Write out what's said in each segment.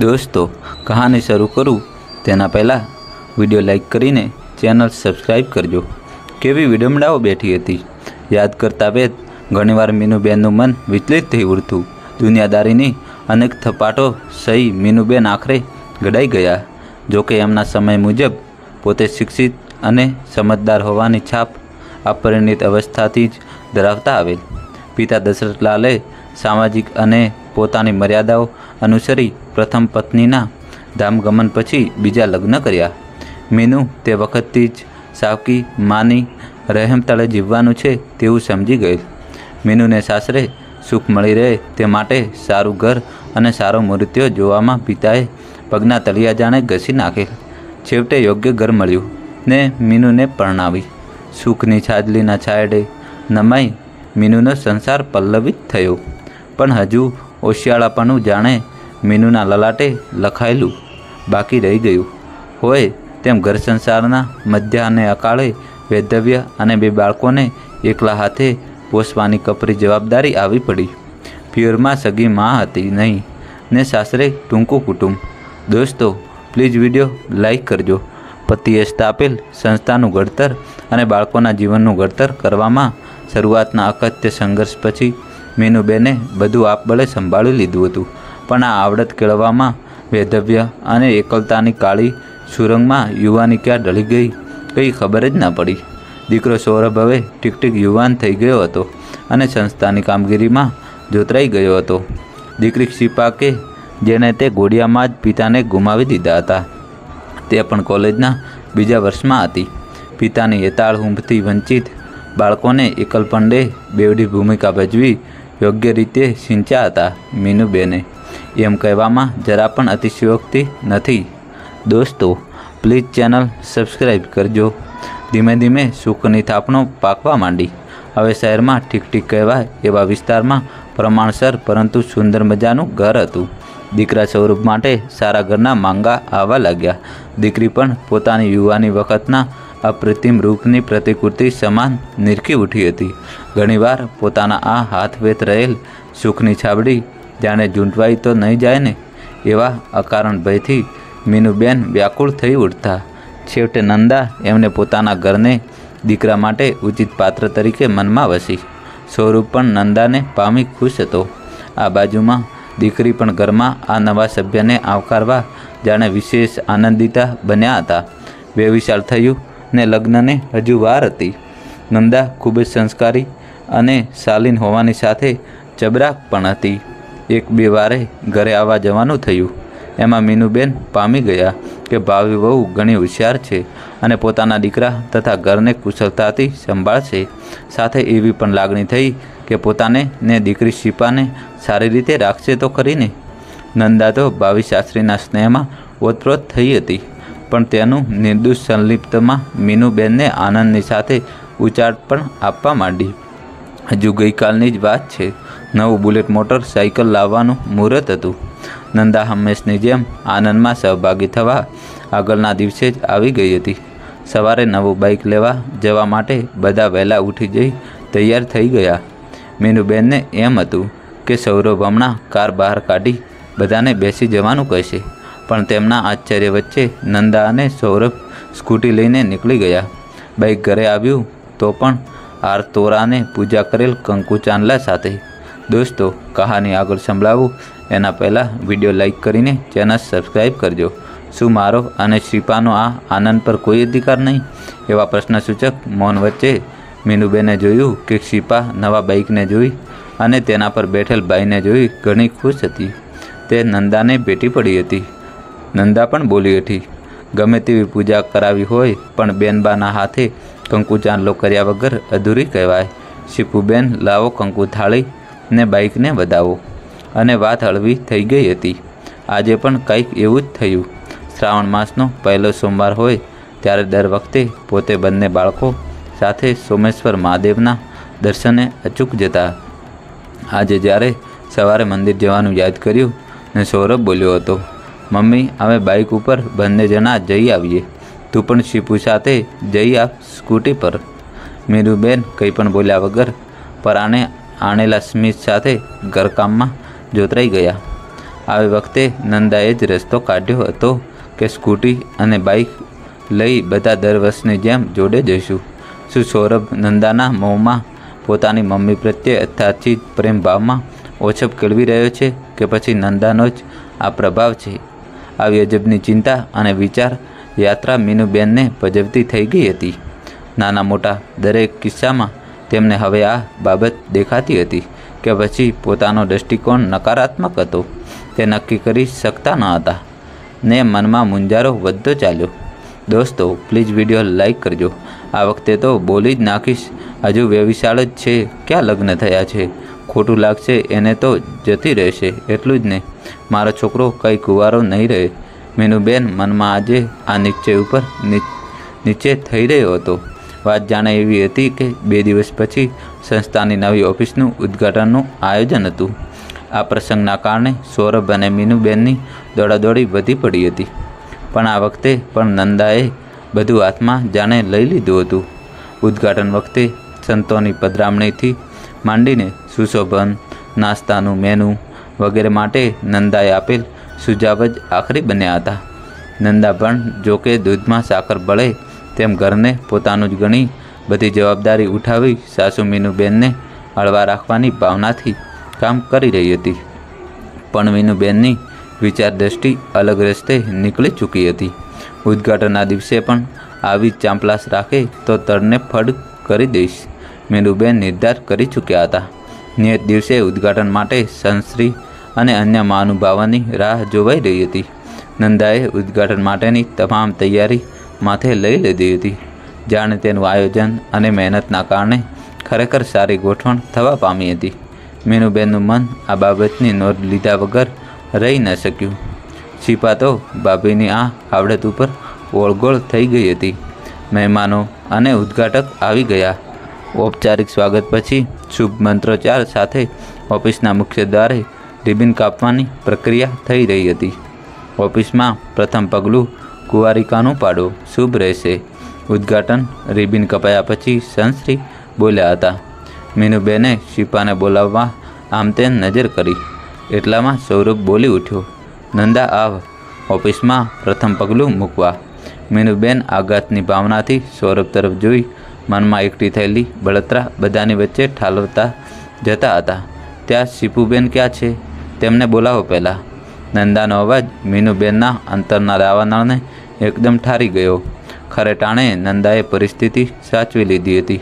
दोस्तों कहानी शुरू करूँ तेना पहला वीडियो लाइक करीने चैनल सब्सक्राइब करजो। केवी विडमडाओ बैठी थी याद करता वेत घणीवार मीनूबेनू मन विचलित थी उड़तू। दुनियादारीनी अनेक थपाटों सही मीनूबेन आखरे गड़ाई गया। जो कि एमना समय मुजब पोते शिक्षित अने समझदार होवानी छाप अपरिणित अवस्थाथी ज धरावता आवेल। पिता दशरथलाले सामाजिक अने पोतानी मर्यादाओ अनुसरी प्रथम पत्नीना धामगमन पछी बीजा लग्न कर्या। मीनू ते वखतथी ज सावकी मानी રહેમ તળે જીવવાનું છે તેવું સમજી ગયેલ। મીનુને સાસરે સુખ મળી રહે તે માટે સારું ઘર અને સારો મૃત્યુ જોવામાં પિતાએ પગના તળિયા જાણે ઘસી નાખેલ। છેવટે યોગ્ય ઘર મળ્યું ને મીનુને પરણાવી। સુખની છાજલીના છાયડે નમાઈ મીનુનો સંસાર પલ્લવિત થયો, પણ હજુ ઓશિયાળાપણું જાણે મીનુના લલાટે લખાયેલું બાકી રહી ગયું હોય તેમ ઘર સંસારના મધ્યાને અકાળે वेधव्य अने बे बाळकोने एकला हाथे पोसवानी कपरी जवाबदारी आवी पड़ी। प्योर में सगी माँ हती नहीं ने सासरे टूंकू कुटुंब। दोस्तों प्लीज विडियो लाइक करजो। पतिए स्थापेल संस्थानु घड़तर अने बाळकोना जीवननु घड़तर करवामां शरूआतना अकथ्य संघर्ष पछी मीनूबेने बधु आपबळे संभाळी लीधुं हतुं, पण आ आवडत केळवामां वेधव्य अने एकलतानी काळी सुरंगमां युवानी क्यां ढળી गई कई खबर ज न पड़ी। दीकरो सौरभ हवे टीकटीक युवान थई गयो हतो अने संस्थानी कामगीरी में जोतराई गयो हतो। दीकरी शिपाके जेने ते गोड़िया में ज पिताने गुमावी दीधा हता ते पण कॉलेजना बीजा वर्ष में हती। पितानी एताळ हूंफथी वंचित बाळकोने एकलपंडे बेवडी भूमिका भजवी योग्य रीते सिंच्या हता मीनूबेने, एम कहेवामां जरा पण अतिशयोक्ति नथी। दोस्तों प्लीज चैनल सब्सक्राइब करजो। धीमे धीमे सुखनी थापणो पाकवा मांडी। हवे शहर में ठीकठीक कहवा एवा विस्तार में प्रमाणसर परंतु सुंदर मजानु घर हतुं। दीकरा स्वरूप माटे सारा घरना मांगा आवा लाग्या। दीकरी पण पोतानी युवानी वखतना अप्रतिम रूपनी प्रतिकृति समान निरखी उठी हती। घणीवार पोताना आ हाथवेत रहेल सुखनी छाबड़ी जाने झूंटवाई तो नहीं जाए ने एवा अकारण भयथी मीनूबेन व्याकुल थई उठता। छेवटे नंदा एमने पोताना घरने दीकरा माटे उचित पात्र तरीके मन में वसी। स्वरूप पण नंदाने पामी खुश हतो। आ बाजू में दीकरी पण घर में आ नवा सभ्य ने आवकारवा जाने विशेष आनंदिता बन्या हता। व्यविशाल थयुं ने लग्नने हजू वार हती। नंदा खूब संस्कारी अने शालीन होवानी साथे चबराक पण हती। एक बे वारे घरे आवा जवानुं थयुं। एमां मीनूबेन पामी गया के भावी वहू घणी होशियार छे अने पोताना दीकरा तथा घरने कुशलताथी संभाळशे। साथे एवी पण लागणी थई के पोताने ने दीकरी शिपाने सारी रीते राखशे तो खरीने। नंदा तो भावी सासरीना स्नेहमां ओतप्रोत थई हती, पण तेनुं निर्दोष संलिप्तमां मीनूबेनने आनंदनी साथे उचाट पण आपवा मांडी। हजू गईकालनी ज वात छे। नवुं बुलेट मोटर साइकल लाववानुं मुहूर्त हतुं। नंदा हमेशनी जेम आनंद में सहभागी थवा आगलना दिवसे ज आवी गई थी। सवारे नवुं बाइक लेवा जवा माटे बधा वहेला उठी जई तैयार थई गया। मीनूबेनने एम हतुं के सौरभ हमणां कार बहार काढी बधाने बेसी जवानुं कहेशे, पण तेमना आश्चर्य वच्चे नंदा अने सौरभ स्कूटी लईने निकली गया। बाइक घरे आव्युं तो पण आर तोराने पूजा करेल कंकु चांदला साथे। दोस्तों कहानी आगळ संभळावुं एना पहला वीडियो लाइक करीने चैनल सब्सक्राइब करजो। शुं मारो अने श्रीपानो आ आनंद पर कोई अधिकार नहीं एवा प्रश्नसूचक मौन वच्चे मीनूबेने जोयुं कि श्रीपा नवा बाइकने जोई अने तेना पर बैठेल भाईने जोई घणी खुश हती। ते नंदाने भेटी पड़ी हती। नंदा पण बोली हती गमे तेवी पूजा करावी होय पण बेनबाना हाथे कंकु चांदलो कर्या वगर अधूरी कहेवाय। शीपूबेन लावो कंकु थाळी ने बाइक ने वधावो अने वात हळवी थई गई हती। आजे पण कंईक एवुं ज थयुं। श्रावण मासनो पहलो सोमवार होय त्यारे दर वखते पोते बंने बाळको साथे सोमेश्वर महादेवना दर्शने अचूक जता। आजे ज्यारे सवारे मंदिर जवानुं याद कर्युं ने सौरभ बोल्यो हतो मम्मी हवे बाइक उपर बंने जना जई आवीए, तू पण शीपू साथे जई आ स्कूटी पर। मीनूबेन कंई पण बोल्या वगर पराणे आनेला स्मित साथे घरकाम में जोतराई गया। આ વખતે નંદાએ જ રસ્તો કાઢ્યો હતો કે સ્કૂટી અને બાઇક લઈ બધા દર વર્ષની જેમ જોડે જઈશું। શું સૌરભ નંદાના મોંમાં પોતાની મમ્મી પ્રત્યે અથાચી પ્રેમભાવમાં ઓછપ કેળવી રહ્યો છે કે પછી નંદાનો જ આ પ્રભાવ છે? આ વ્યજબની ચિંતા અને વિચાર યાત્રા મીનુબેનને પજવતી થઈ ગઈ હતી। નાના મોટા દરેક કિસ્સામાં તેમને હવે આ બાબત દેખાતી હતી કે પછી પોતાનો દૃષ્ટિકોણ નકારાત્મક હતો તે નક્કી કરી શકતા ન હતા ને મનમાં મૂંઝારો વધતો ચાલ્યો। દોસ્તો પ્લીઝ વિડીયો લાઇક કરજો। આ વખતે તો બોલી જ નાખીશ, હજુ વ્યવસાળ જ છે, ક્યાં લગ્ન થયા છે, ખોટું લાગશે એને તો જતી રહેશે, એટલું જ નહીં મારો છોકરો કંઈ કુંવારો નહીં રહે। મીનુબેન મનમાં આજે આ નિશ્ચય ઉપર નિશ્ચય થઈ રહ્યો હતો। વાત જાણે એવી હતી કે બે દિવસ પછી સંસ્થાની નવી ઓફિસનું ઉદ્ઘાટનનું આયોજન હતું। આ પ્રસંગના કારણે સૌરભ અને મીનુબેનની દોડાદોડી વધી પડી હતી, પણ આ વખતે પણ નંદાએ બધું હાથમાં જાણે લઈ લીધું હતું। ઉદ્ઘાટન વખતે સંતોની પધરામણીથી માંડીને સુશોભન, નાસ્તાનું મેનુ વગેરે માટે નંદાએ આપેલ સુઝાવ જ આખરી બન્યા હતા। નંદા પણ જો કે દૂધમાં સાકર ભળે તેમ ઘરને પોતાનું જ ગણી બધી જવાબદારી ઉઠાવી સાસુ મીનુબેનને હળવા રાખવાની ભાવનાથી કામ કરી રહી હતી, પણ મીનુબેનની વિચારદ્રષ્ટિ અલગ રસ્તે નીકળી ચૂકી હતી। ઉદ્ઘાટનના દિવસે પણ આવી ચાંપલાસ રાખે તો તળને ફડ કરી દઈશ મીનુબેન નિર્ધાર કરી ચૂક્યા હતા। નિયત દિવસે ઉદ્ઘાટન માટે સંશ્રી અને અન્ય મહાનુભાવોની રાહ જોવાઈ રહી હતી। નંદાએ ઉદ્ઘાટન માટેની તમામ તૈયારી માથે લઈ લીધી હતી, જાણે તેનું આયોજન અને મહેનતના કારણે ખરેખર સારી ગોઠવણ થવા પામી હતી। મીનુબેનનું મન આ બાબતની નોંધ લીધા વગર રહી ન શક્યું। શિપા તો ભાભીની આ આવડત ઉપર ઓળગોળ થઈ ગઈ હતી। મહેમાનો અને ઉદ્ઘાટક આવી ગયા। ઔપચારિક સ્વાગત પછી શુભ મંત્રોચ્ચાર સાથે ઓફિસના મુખ્ય દ્વારે રિબિન કાપવાની પ્રક્રિયા થઈ રહી હતી। ઓફિસમાં પ્રથમ પગલું કુંવારિકાનું પાડો શુભ રહેશે। ઉદ્ઘાટન રિબિન કપાયા પછી સંશ્રી બોલ્યા હતા। મીનુબેને શિપાને બોલાવવા આમ તેમ નજર કરી, એટલામાં સૌરભ બોલી ઉઠ્યો, નંદા આવ ઓફિસમાં પ્રથમ પગલું મૂકવા। મીનુબેન આઘાતની ભાવનાથી સૌરભ તરફ જોઈ મનમાં એકઠી થયેલી બળતરા બધાની વચ્ચે ઠાલવતા જતા હતા। ત્યાં શિપુબેન ક્યાં છે, તેમને બોલાવો પહેલાં। નંદાનો અવાજ મીનુબેનના અંતરના દાવાનળને એકદમ ઠારી ગયો। ખરેટાણે નંદાએ પરિસ્થિતિ સાચવી લીધી હતી,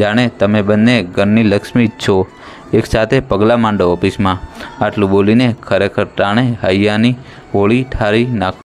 જાણે તમે બંને ઘરની લક્ષ્મી જ છો, એકસાથે પગલાં માંડો ઓફિસમાં, આટલું બોલીને ખરેખર ટાણે હૈયાની હોળી ઠારી નાખ